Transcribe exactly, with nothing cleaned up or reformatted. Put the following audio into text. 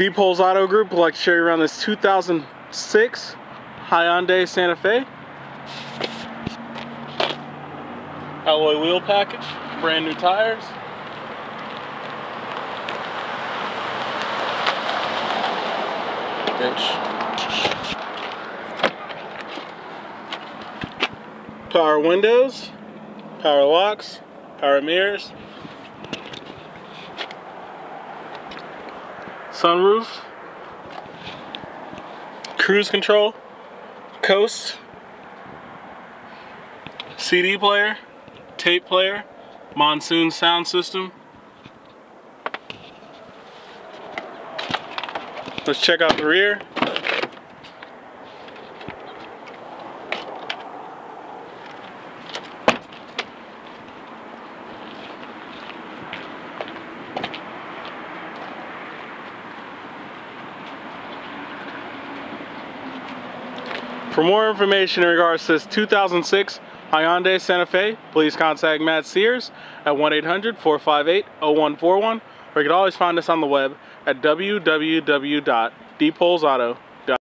Diepholz Auto Group would like to show you around this two thousand six Hyundai Santa Fe. Alloy wheel package, brand new tires. Ditch. Power windows, power locks, power mirrors. Sunroof, cruise control, coast, C D player, tape player, Monsoon sound system. Let's check out the rear. For more information in regards to this two thousand six Hyundai Santa Fe, please contact Matt Sears at one eight hundred, four five eight, zero one four one, or you can always find us on the web at w w w dot diepholz auto dot com.